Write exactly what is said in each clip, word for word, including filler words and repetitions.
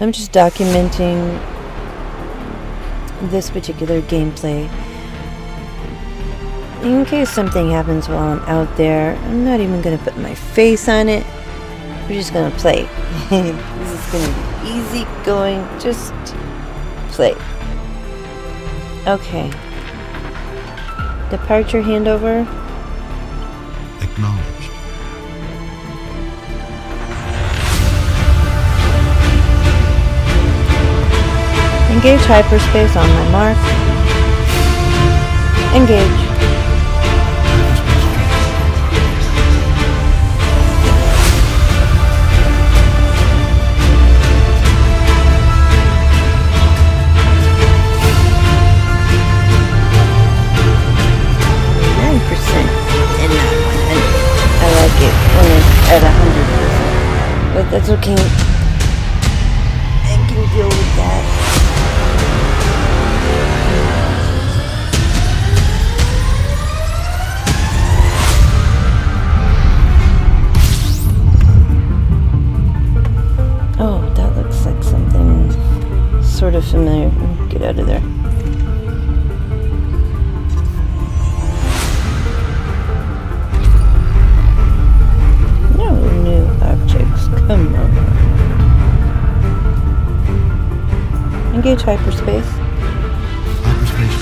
I'm just documenting this particular gameplay. In case something happens while I'm out there, I'm not even going to put my face on it. We're just going to play. This is going to be easy going. Just play. Okay. Departure handover. Acknowledge. Engage hyperspace on my mark. Engage. nine percent and not one hundred. I like it when it's at one hundred percent. But that's okay. I can deal with that. Sort of familiar. Get out of there. No new objects. Come on. Engage hyperspace. Hyperspace.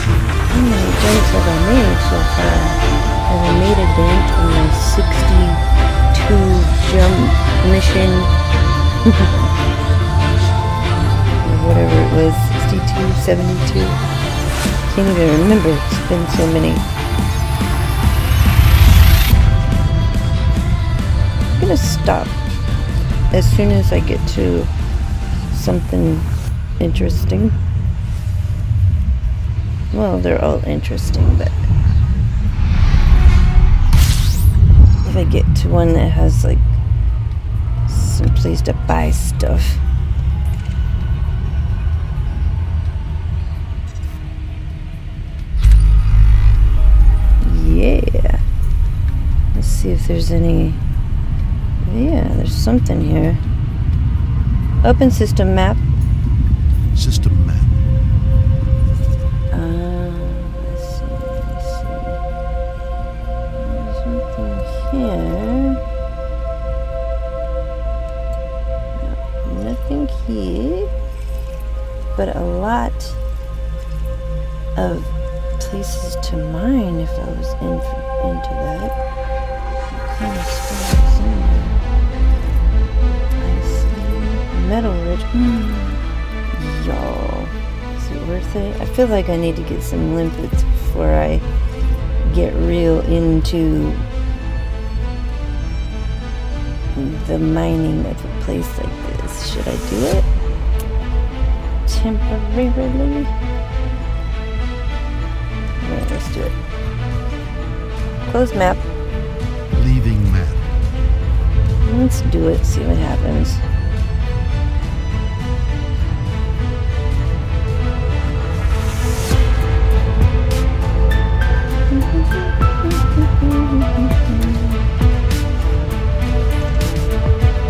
How many jumps have I made so far? Have I made a dent in my sixty-two jump mission? Whatever it was, sixty-two, seventy-two, can't even remember, it's been so many. I'm gonna stop as soon as I get to something interesting. Well, they're all interesting, but if I get to one that has like some place to buy stuff. Yeah. Let's see if there's any... Yeah, there's something here. Open system map. System map. Uh, let's see, let's see. There's something here. No, nothing here. But a lot of places to mine if I was in for, into that. What kind of stuff is in there? I see. Metal Ridge. Mm. Y'all. Is it worth it? I feel like I need to get some limpets before I get real into the mining of a place like this. Should I do it? Temporarily? Alright, let's do it. Close map. Leaving map. Let's do it, see what happens.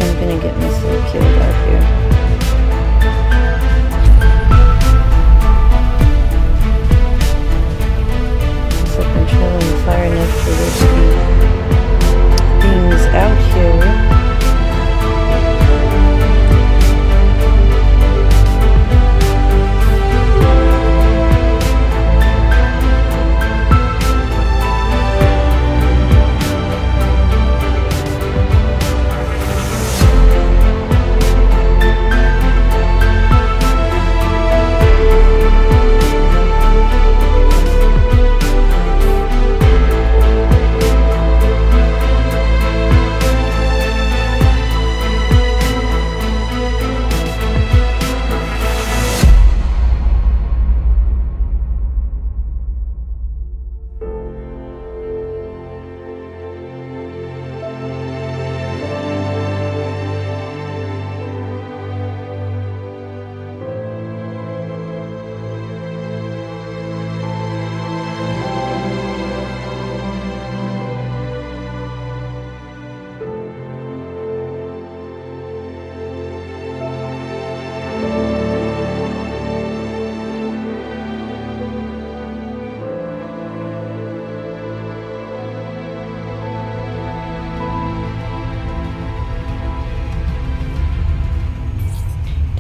I'm gonna get myself killed out here. Far enough for there to be things out here.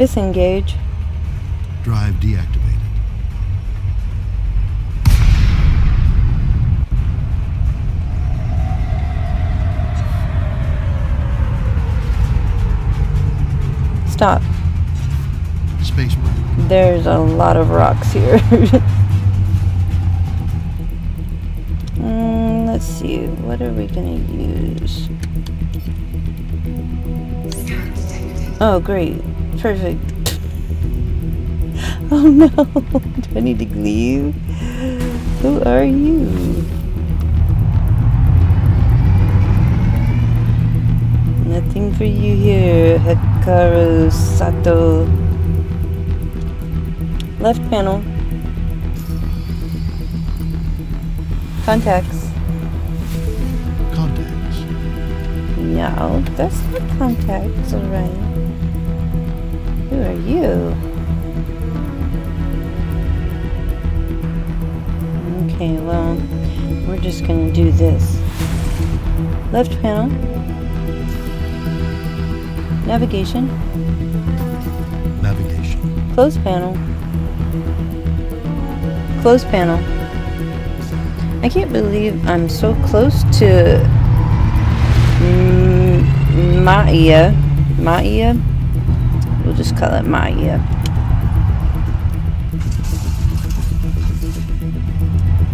Disengage. Drive deactivated. Stop. Space break. There's a lot of rocks here. mm, let's see. What are we gonna use? Oh, great. Perfect. Oh no. Do I need to leave? Who are you? Nothing for you here, Hikaru Sato. Left panel. Contacts. Contacts. No, that's not contacts, alright. Who are you? Okay, well, we're just gonna do this. Left panel. Navigation. Navigation. Close panel. Close panel. I can't believe I'm so close to Maia. Maia? We'll just call it Maia.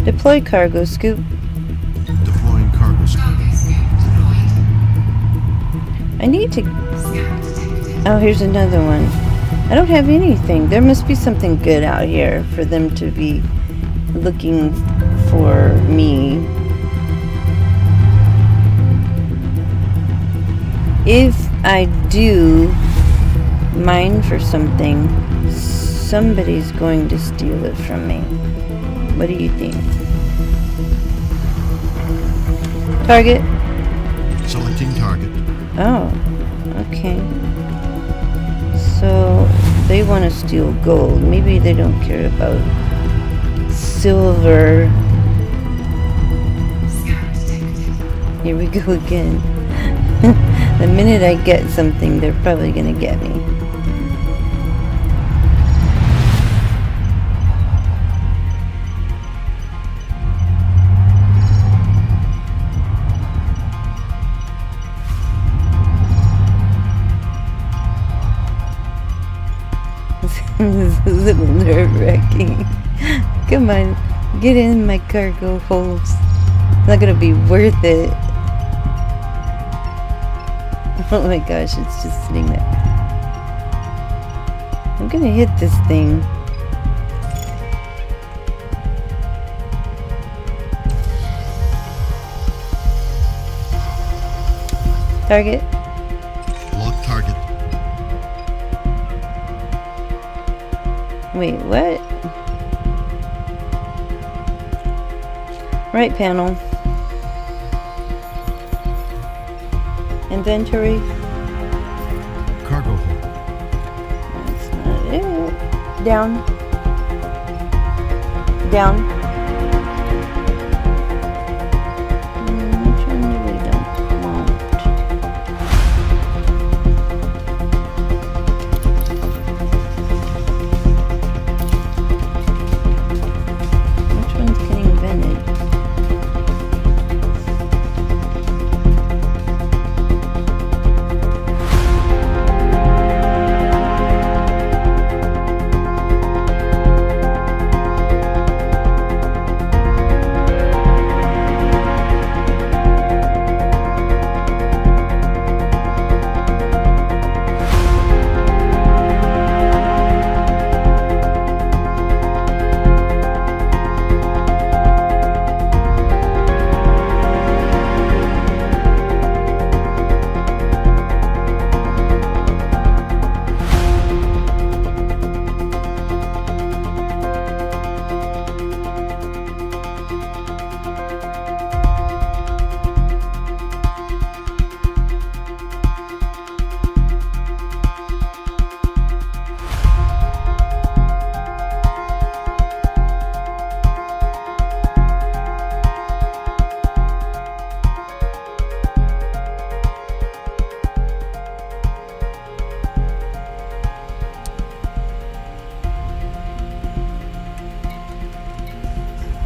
Deploy cargo scoop. Deploying cargo scoop. I need to... Oh, here's another one. I don't have anything. There must be something good out here for them to be looking for me. If I do... mine for something, somebody's going to steal it from me. What do you think? Target? Selecting target. Oh, okay. So they want to steal gold. Maybe they don't care about silver. Here we go again. The minute I get something, they're probably gonna get me. This is a little nerve-wracking. Come on, get in my cargo holds. It's not gonna be worth it. Oh my gosh, it's just sitting there. I'm gonna hit this thing. Target. Lock target. Wait, what? Right panel. Inventory. Cargo hold. That's not it. Down. Down. Which one do we don't want? Which one's getting vented?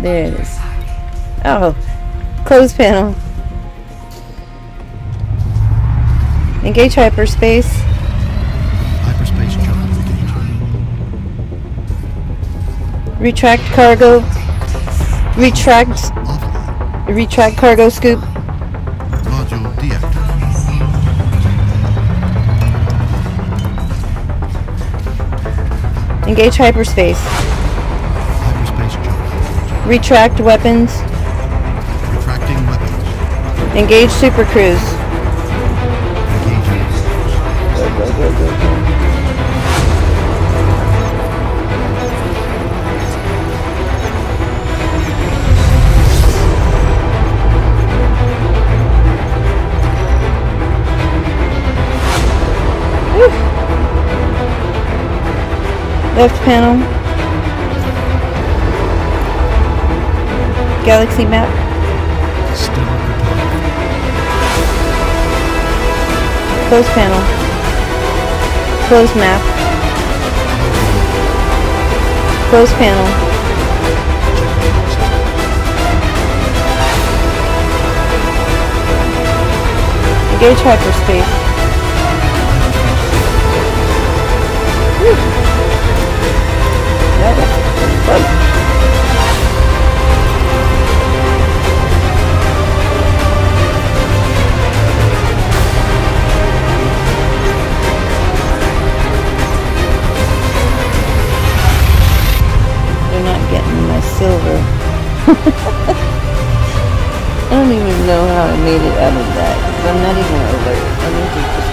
There it is. Oh, closed panel. Engage hyperspace. Hyperspace jump. Retract cargo. Retract. Retract cargo scoop. Module deactivated. Engage hyperspace. Hyperspace jump. Retract weapons. Retracting weapons. Engage super cruise. Left panel. Galaxy map. Close panel. Close map. Close panel. Engage hyperspace. Whew. They're not getting my silver. I don't even know how I made it out of that. I'm not even alert. I need to just